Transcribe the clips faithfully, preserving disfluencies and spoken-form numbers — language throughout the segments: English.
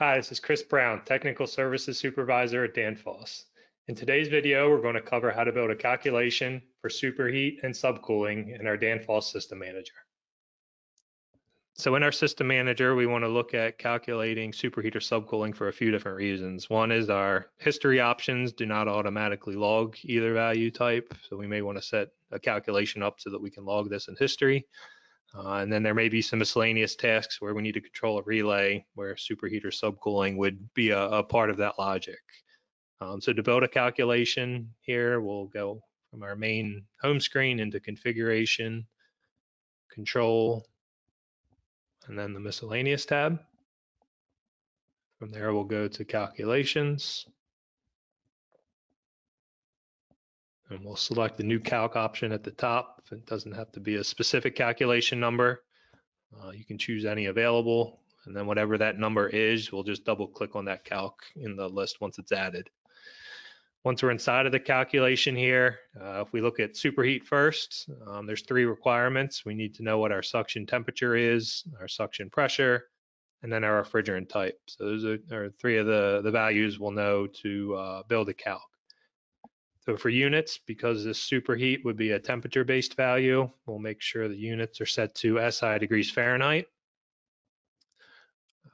Hi, this is Chris Brown, Technical Services Supervisor at Danfoss. In today's video, we're going to cover how to build a calculation for superheat and subcooling in our Danfoss System Manager. So in our System Manager, we want to look at calculating superheat or subcooling for a few different reasons. One is our history options do not automatically log either value type, so we may want to set a calculation up so that we can log this in history. Uh, and then there may be some miscellaneous tasks where we need to control a relay where superheat or subcooling would be a, a part of that logic. Um, so to build a calculation here, we'll go from our main home screen into configuration, control, and then the miscellaneous tab. From there, we'll go to calculations. And we'll select the new calc option at the top. It doesn't have to be a specific calculation number. Uh, you can choose any available. And then whatever that number is, we'll just double click on that calc in the list once it's added. Once we're inside of the calculation here, uh, if we look at superheat first, um, there's three requirements. We need to know what our suction temperature is, our suction pressure, and then our refrigerant type. So those are, are three of the, the values we'll know to uh, build a calc. So for units, because this superheat would be a temperature-based value, we'll make sure the units are set to S I degrees Fahrenheit.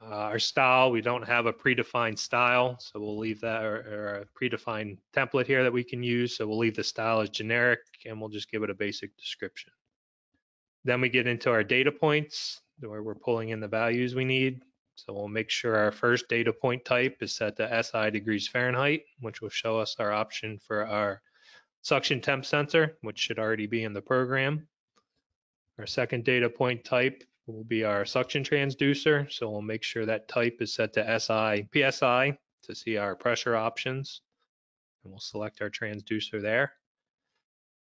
Uh, our style, we don't have a predefined style, so we'll leave that, or, or a predefined template here that we can use, so we'll leave the style as generic, and we'll just give it a basic description. Then we get into our data points, where we're pulling in the values we need. So we'll make sure our first data point type is set to S I degrees Fahrenheit, which will show us our option for our suction temp sensor, which should already be in the program. Our second data point type will be our suction transducer. So we'll make sure that type is set to S I P S I to see our pressure options. And we'll select our transducer there.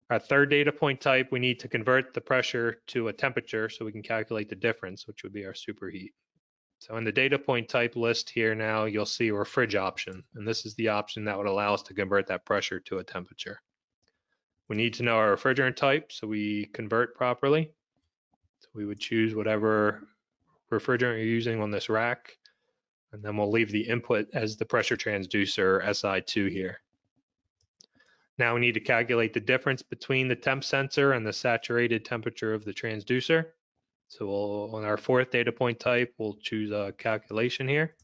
Our third data point type, we need to convert the pressure to a temperature so we can calculate the difference, which would be our superheat. So in the data point type list here now, you'll see a refrig option, and this is the option that would allow us to convert that pressure to a temperature. We need to know our refrigerant type so we convert properly. So we would choose whatever refrigerant you're using on this rack, and then we'll leave the input as the pressure transducer, S I two here. Now we need to calculate the difference between the temp sensor and the saturated temperature of the transducer. So we'll, on our fourth data point type, we'll choose a calculation here.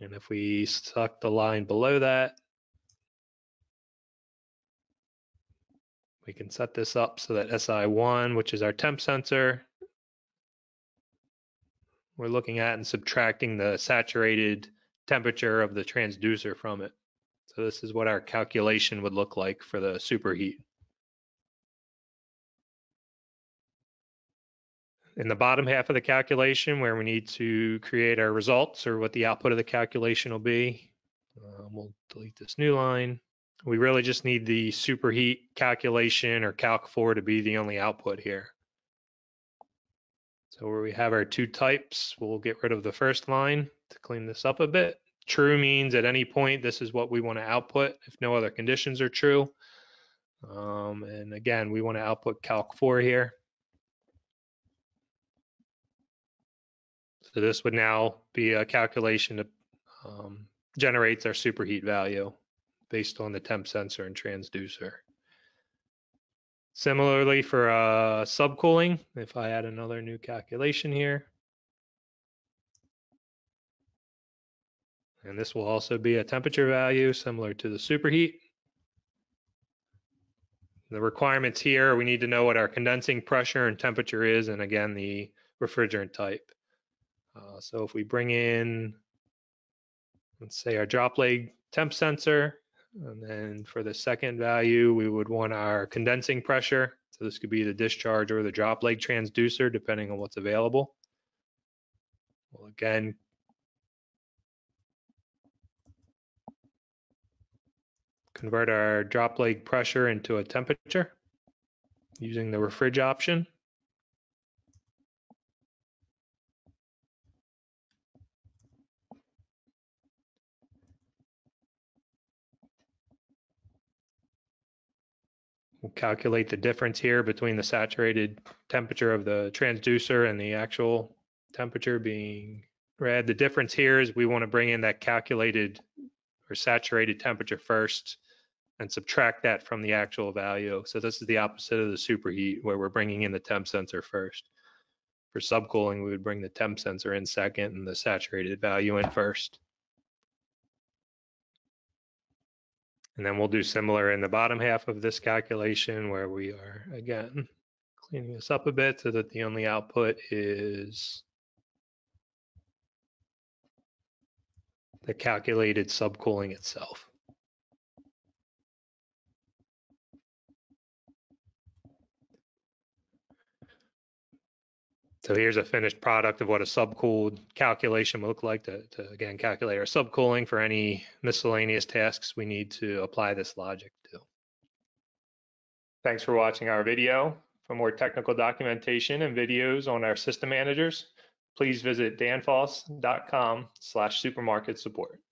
And if we select the line below that, we can set this up so that S I one, which is our temp sensor, we're looking at and subtracting the saturated temperature of the transducer from it. So this is what our calculation would look like for the superheat. In the bottom half of the calculation, where we need to create our results or what the output of the calculation will be, um, we'll delete this new line. We really just need the superheat calculation or calc four to be the only output here. So where we have our two types, we'll get rid of the first line to clean this up a bit. True means at any point, this is what we want to output if no other conditions are true. Um, and again, we want to output calc four here. So this would now be a calculation that um, generates our superheat value based on the temp sensor and transducer. Similarly for uh, subcooling, if I add another new calculation here, and this will also be a temperature value similar to the superheat. The requirements here, we need to know what our condensing pressure and temperature is, and again, the refrigerant type. Uh, so if we bring in, let's say our drop leg temp sensor, and then for the second value, we would want our condensing pressure. So this could be the discharge or the drop leg transducer, depending on what's available. Well, again, convert our drop leg pressure into a temperature using the refrig option. We'll calculate the difference here between the saturated temperature of the transducer and the actual temperature being red. The difference here is we want to bring in that calculated or saturated temperature first and subtract that from the actual value. So this is the opposite of the superheat, where we're bringing in the temp sensor first. For subcooling, we would bring the temp sensor in second and the saturated value in first. And then we'll do similar in the bottom half of this calculation, where we are, again, cleaning this up a bit so that the only output is the calculated subcooling itself. So here's a finished product of what a subcooled calculation will look like to, to again, calculate our subcooling for any miscellaneous tasks we need to apply this logic to. Thanks for watching our video. For more technical documentation and videos on our system managers, please visit danfoss dot com slash supermarket support.